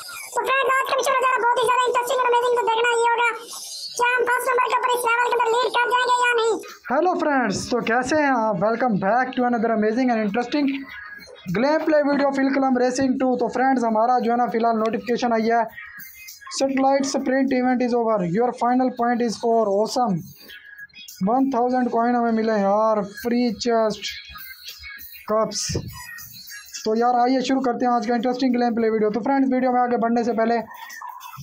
तो फ्रेंड आज का मिशन वगैरह बहुत ही ज्यादा इंटरेस्टिंग और अमेजिंग, तो देखना ये होगा क्या हम फर्स्ट नंबर के ऊपर इस लेवल के अंदर लीड कर जाएंगे या नहीं। हेलो फ्रेंड्स, तो कैसे हैं आप? Welcome back to another amazing and interesting glam play video फिलकलम रेसिंग 2। तो फ्रेंड्स हमारा जो है ना फिलहाल नोटिफिकेशन आई है, satellite sprint event is over, your final point is for awesome, 1000 coin हमें मिले यार, फ्री चेस्ट कप्स। तो यार आइए शुरू करते हैं आज का इंटरेस्टिंग ग्लैम प्ले वीडियो। तो फ्रेंड्स वीडियो में आगे बढ़ने से पहले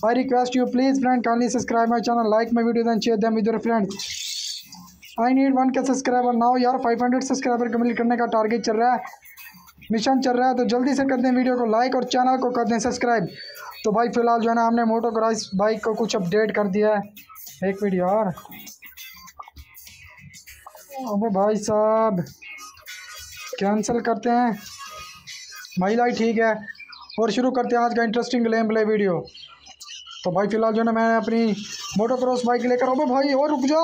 I request you please friend kindly subscribe my channel, like my video and share them with your friends. I need 1K subscriber now यार, 500 सब्सक्राइबर कम्प्लीट करने का target चल रहा है, मिशन चल रहा है, तो जल्दी से कर दें वीडियो को लाइक और चैनल को कर दें सब्सक्राइब। तो भाई फिलहाल जो है ना हमने मोटोक्रॉस बाइक को कुछ अपडेट कर दिया है, एक मिनट यार, अबे भाई साहब कैंसिल करते हैं भाई, लाइक ठीक है और शुरू करते हैं आज का इंटरेस्टिंग ग्लैम प्ले वीडियो। तो भाई फिलहाल जो है ना मैंने अपनी मोटोक्रॉस बाइक लेकर, अबे भाई और रुक जा,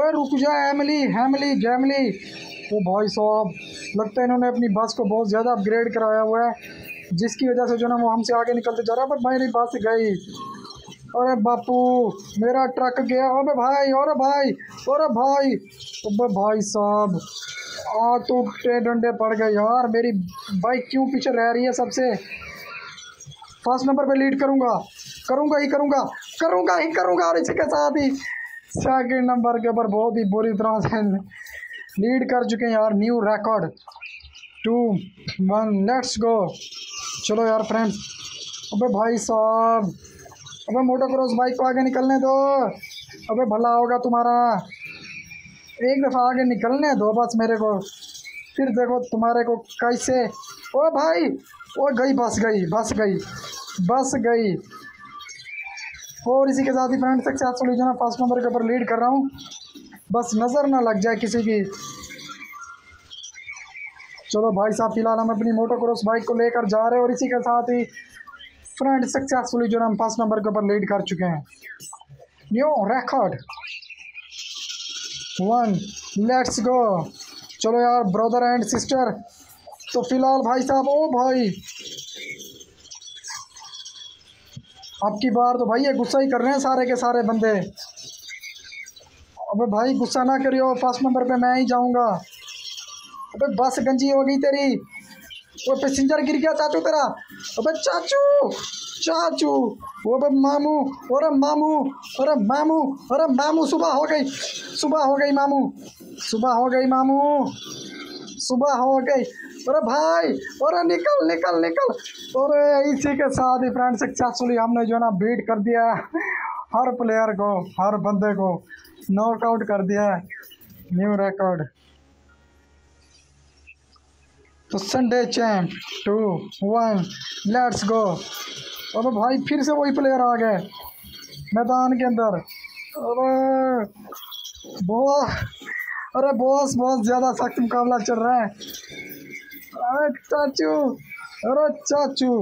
और रुक जा एमली हैमली जैमली। तो भाई साहब लगता है इन्होंने अपनी बस को बहुत ज़्यादा अपग्रेड कराया हुआ है, जिसकी वजह से जो ना वो हमसे आगे निकलते जा रहा है। पर भाई मेरी बस गई, अरे बापू मेरा ट्रक गया, अबे भाई अरे भाई अरे भाई, अबे भाई साहब आ तो डंडे पड़ गए यार, मेरी बाइक क्यों पीछे रह रही है सबसे। फर्स्ट नंबर पे लीड करूँगा करूँगा और इसके साथ ही सेकेंड नंबर के ऊपर बहुत ही बुरी तरह से लीड कर चुके हैं यार, न्यू रिकॉर्ड 2-1 लेट्स गो। चलो यार फ्रेंड्स, अबे भाई साहब अबे मोटोक्रॉस बाइक को आगे निकलने दो, अबे भला होगा तुम्हारा, एक दफ़ा आगे निकलने दो बस मेरे को, फिर देखो तुम्हारे को कैसे। ओ भाई ओ गई बस गई। और इसी के साथ ही फ्रेंड सक्सेसफुली जो है फर्स्ट नंबर के ऊपर लीड कर रहा हूँ, बस नज़र ना लग जाए किसी की। चलो भाई साहब फिलहाल हम अपनी मोटोक्रॉस बाइक को लेकर जा रहे हैं और इसी के साथ ही फ्रेंड सक्सेसफुली जो हम फर्स्ट नंबर के ऊपर लीड कर चुके हैं, न्यू रिकॉर्ड 1 लेट्स गो। चलो यार ब्रदर एंड सिस्टर, तो फिलहाल भाई साहब ओ भाई आपकी बार तो भाई ये गुस्सा ही कर रहे हैं सारे के सारे बंदे। अबे भाई गुस्सा ना करियो, फर्स्ट नंबर पे मैं ही जाऊंगा। अबे बस गंजी हो गई तेरी, वो पैसेंजर गिर गया चाचू तेरा, अबे चाचू चाचू, वो बे मामू अरे मामू अरे मामू अरे मामू, सुबह हो गई मामू सुबह हो गई। अरे भाई अरे निकल। और इसी के साथ ही फ्रेंड सक्सेसफुली हमने जो है ना बीट कर दिया हर प्लेयर को, हर बंदे को नॉकआउट कर दिया है, न्यू रिकॉर्ड। तो संडे चैंप 2-1 लेट्स गो। अरे भाई फिर से वही प्लेयर आ गए मैदान के अंदर, अरे बहुत ज़्यादा सख्त मुकाबला चल रहा है। अरे चाचू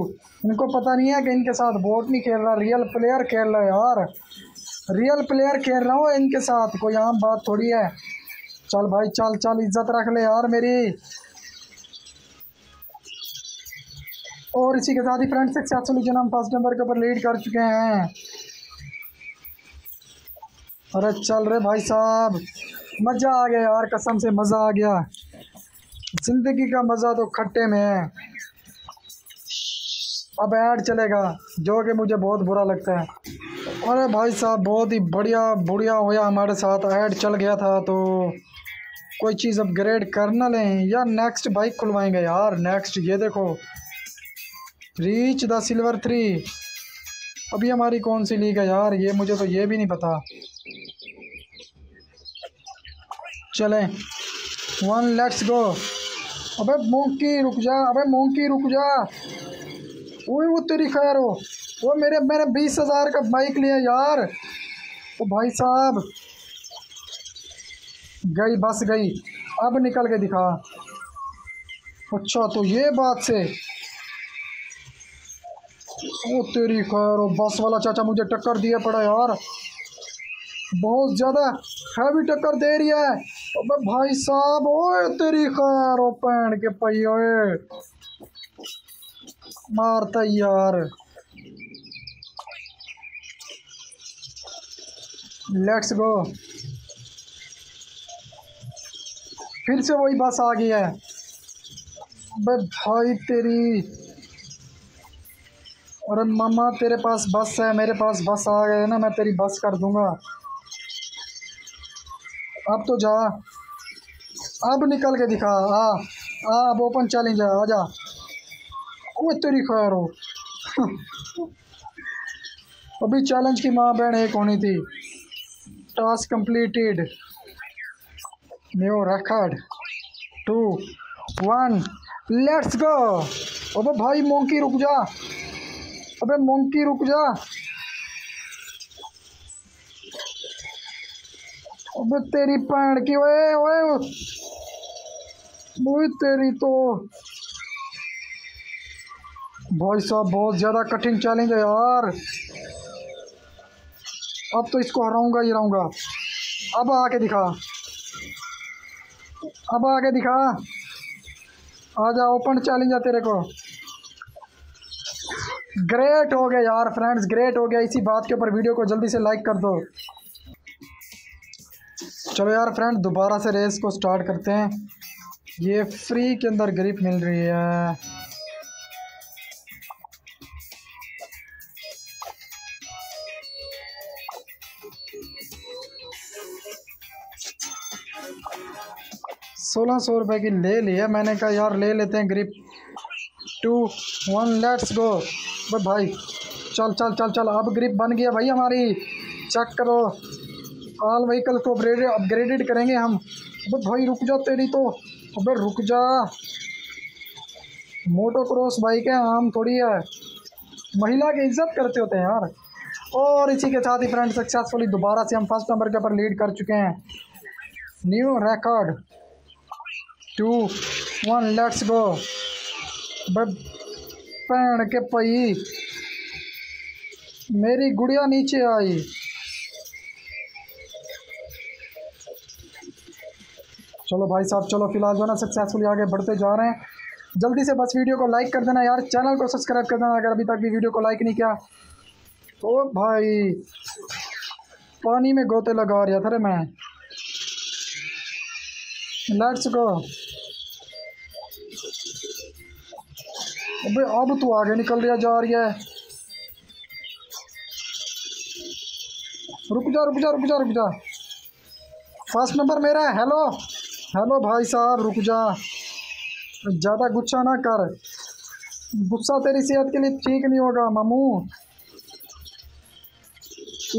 इनको पता नहीं है कि इनके साथ बोट नहीं खेल रहा, रियल प्लेयर खेल रहा है यार, रियल प्लेयर खेल रहा हूँ इनके साथ, कोई आम बात थोड़ी है। चल भाई चल इज्जत रख ले यार मेरी। और इसी के साथ ही फ्रेंड सक्सेसफुली जो हम फर्स्ट नंबर के ऊपर लीड कर चुके हैं। अरे चल रे भाई साहब मज़ा आ गया यार, कसम से मज़ा आ गया, जिंदगी का मज़ा तो खट्टे में है। अब ऐड चलेगा जो कि मुझे बहुत बुरा लगता है। अरे भाई साहब बहुत ही बढ़िया होया हमारे साथ, ऐड चल गया था तो कोई चीज़ अपग्रेड कर ना लें यार, नेक्स्ट बाइक खुलवाएंगे यार नेक्स्ट। ये देखो रीच द सिल्वर 3, अभी हमारी कौन सी लीग है यार, ये मुझे तो ये भी नहीं पता। चलें 1 लेट्स गो। अबे मोंकी रुक जा, ओए वो तेरी खैर हो, वो मैंने 20,000 का बाइक लिया यार। तो भाई साहब गई बस गई, अब निकल के दिखा। अच्छा तो ये बात से, वो तेरी खैर हो, बस वाला चाचा मुझे टक्कर दिया पड़ा यार, बहुत ज़्यादा हैवी टक्कर दे रही है। अबे भाई साहब ओए तेरी खैर हो, पैंड के पहिए मारता यार। Let's go. फिर से वही बस आ गई है। भाई तेरी, अरे मामा तेरे पास बस है, मेरे पास बस आ गए ना, मैं तेरी बस कर दूंगा। अब तो जा, अब निकल के दिखा। आ आ, अब ओपन चैलेंज है, आ जा। वो तेरी खैर हो। अभी चैलेंज की माँ बहन एक होनी थी। Task completed, new record, 2-1, let's go. अबे भाई मोंकी रुक जा, अबे मोंकी रुक जा, अबे तेरी पैंड की, ओए ओए ओए तेरी तो। भाई साहब बहुत ज़्यादा कठिन चैलेंज है यार। अब तो इसको हराऊंगा ही हराऊंगा। अब आके दिखा, अब आके दिखा, आजा। ओपन चैलेंज है तेरे को। ग्रेट हो गया यार फ्रेंड्स, ग्रेट हो गया। इसी बात के ऊपर वीडियो को जल्दी से लाइक कर दो। चलो यार फ्रेंड, दोबारा से रेस को स्टार्ट करते हैं। ये फ्री के अंदर ग्रिप मिल रही है। ₹1600 की ले लिया मैंने, कहा यार ले लेते हैं ग्रिप। 2-1, let's go. बट भाई चल चल चल चल, अब ग्रिप बन गया भाई हमारी। चेक करो, ऑल व्हीकल को अपग्रेडेड करेंगे हम। बट भाई रुक जा, तेरी तो, अबे रुक जा। मोटोक्रॉस बाइक है, आम थोड़ी है। महिला की इज्जत करते होते हैं यार। और इसी के साथ ही फ्रेंड सक्सेसफुली दोबारा से हम फर्स्ट नंबर के ऊपर लीड कर चुके हैं। New record, 2-1, let's go. पैण के पई, मेरी गुड़िया नीचे आई। चलो भाई साहब, चलो फिलहाल जो है ना सक्सेसफुली आगे बढ़ते जा रहे हैं। जल्दी से बस वीडियो को लाइक कर देना यार, चैनल को सब्सक्राइब कर देना अगर अभी तक भी वीडियो को लाइक नहीं किया। ओ भाई पानी में गोते लगा रहा था रे मैं। Let's go. अबे अब तो आगे निकल रहा जा रही है। रुक जा रुक जा रुक जा रुक जा, फर्स्ट नंबर मेरा है। हेलो हेलो भाई साहब, रुक जा, ज़्यादा गुस्सा ना कर, गुस्सा तेरी सेहत के लिए ठीक नहीं होगा मामू।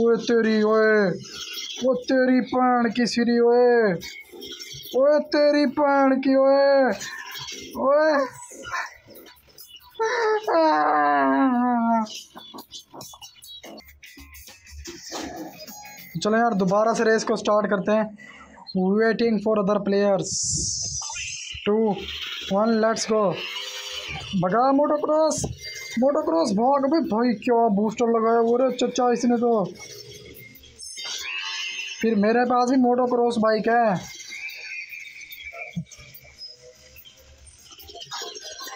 ओए तेरी, ओए वो तेरी पैण की सीरी, ओए ओए तेरी पैण की, ओए ओए। चलो यार दोबारा से रेस को स्टार्ट करते हैं। Waiting for other players, 2-1, let's go. भगा मोटोक्रॉस, मोटोक्रॉस भाग। अभी भाई क्या बूस्टर लगाया वो रे चचा इसने तो। फिर मेरे पास भी मोटोक्रॉस बाइक है।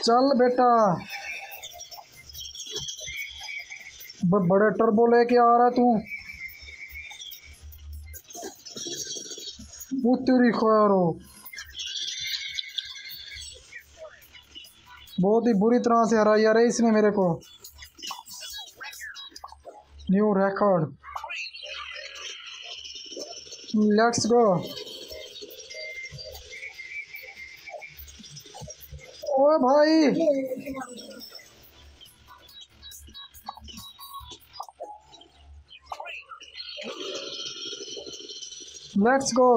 चल बेटा, बड़े टर्बो लेके आ रहा तू। वो तेरी खैर हो। बहुत ही बुरी तरह से हराया रे इसने मेरे को। New record, let's go. ओए भाई लेट्स गो।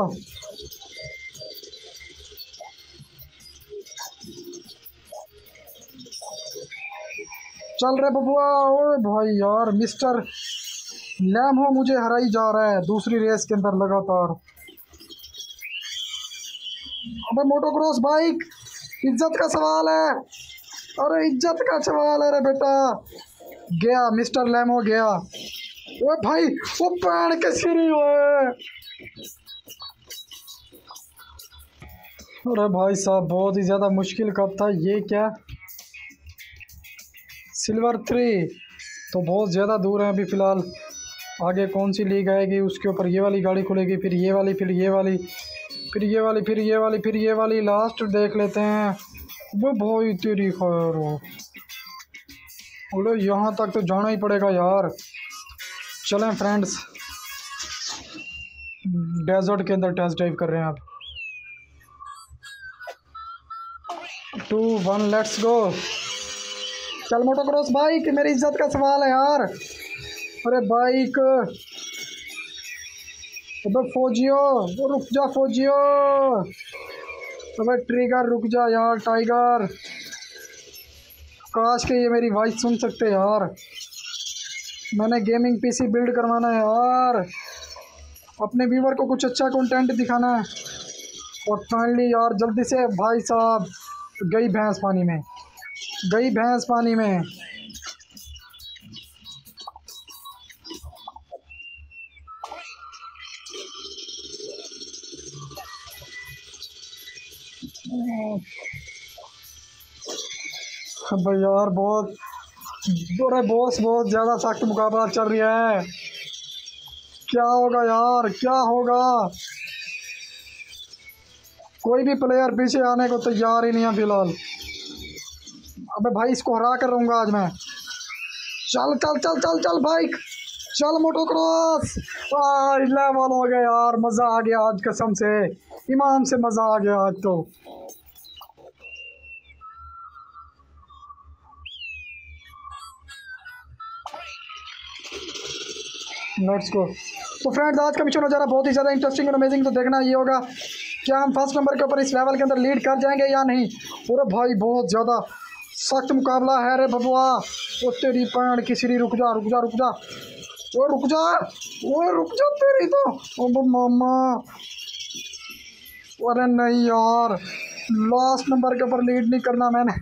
चल रे बबुआ। ओए भाई यार मिस्टर लैम हो मुझे हराई जा रहा है दूसरी रेस के अंदर लगातार। अबे मोटोक्रॉस बाइक, इज्जत का सवाल है। अरे इज्जत का सवाल है रे बेटा। गया मिस्टर लैम हो गया। ओए भाई वो पैण के सिरी। अरे भाई साहब बहुत ही ज़्यादा मुश्किल कप था ये। क्या सिल्वर 3 तो बहुत ज़्यादा दूर है अभी फ़िलहाल। आगे कौन सी लीग आएगी उसके ऊपर ये वाली गाड़ी खुलेगी, फिर ये वाली, फिर ये वाली, फिर ये वाली, फिर ये वाली, फिर ये वाली, लास्ट देख लेते हैं। वो भाई तेरी खैर हो, बोलो यहाँ तक तो जाना ही पड़ेगा यार। चलें फ्रेंड्स, डेजर्ट के अंदर टेस्ट ड्राइव कर रहे हैं आप। 2-1 लेट्स गो। चल मोटोक्रॉस बाइक, मेरी इज्जत का सवाल है यार। अरे बाइक, अबे फौजियो रुक जा, फौजियो अबे ट्रिगर रुक जा यार, टाइगर। काश के ये मेरी वॉइस सुन सकते यार। मैंने गेमिंग पीसी बिल्ड करवाना है यार, अपने व्यूवर को कुछ अच्छा कंटेंट दिखाना है। और फाइनली यार जल्दी से भाई साहब, गई भैंस पानी में, गई भैंस पानी में। भाई यार बहुत, अरे बॉस बहुत ज़्यादा सख्त मुकाबला चल रहा है। क्या होगा यार, क्या होगा? कोई भी प्लेयर पीछे आने को तैयार ही नहीं है फिलहाल। अबे भाई इसको हरा कर रहूँगा आज मैं। चल चल चल चल चल बाइक, चल मोटोक्रॉस। लेवल हो गया यार, मज़ा आ गया आज कसम से, ईमान से मज़ा आ गया आज तो। नोट्स को तो फ्रेंड्स आज का मिशन हो जा रहा बहुत ही ज़्यादा इंटरेस्टिंग और अमेजिंग। तो देखना ये होगा क्या हम फर्स्ट नंबर के ऊपर इस लेवल के अंदर लीड कर जाएंगे या नहीं। पूरा भाई बहुत ज़्यादा सख्त मुकाबला है। अरे बबुआ, वो तेरी पैण की सीरी, रुक जा रुक जा रुक जा, वो रुक जा, वो रुक जा तेरी तो। अब मामा, अरे नहीं यार, लास्ट नंबर के ऊपर लीड नहीं करना मैंने।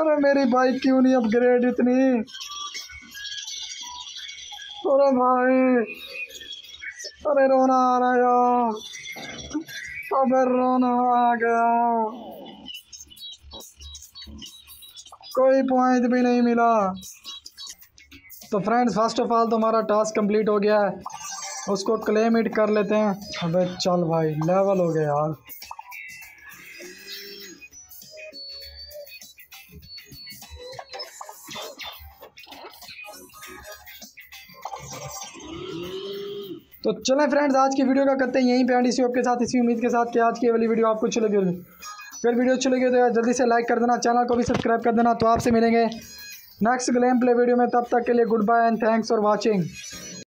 अरे मेरी बाइक क्यों नहीं अपग्रेड इतनी? अरे भाई, अरे रोना आ रहा यार, अबे रोना आ गया। कोई पॉइंट भी नहीं मिला। तो फ्रेंड्स फर्स्ट ऑफ ऑल तो हमारा टास्क कंप्लीट हो गया है, उसको क्लेम इट कर लेते हैं। अबे चल भाई, लेवल हो गया यार। तो चलें फ्रेंड्स, आज की वीडियो का करते हैं यहीं पे एंड, इसी आपके साथ, इसी उम्मीद के साथ कि आज की वाली वीडियो आपको अच्छी लगी होगी। फिर वीडियो अच्छी लगी हो तो जल्दी से लाइक कर देना, चैनल को भी सब्सक्राइब कर देना। तो आपसे मिलेंगे नेक्स्ट ग्लैम प्ले वीडियो में, तब तक के लिए good bye and thanks for watching.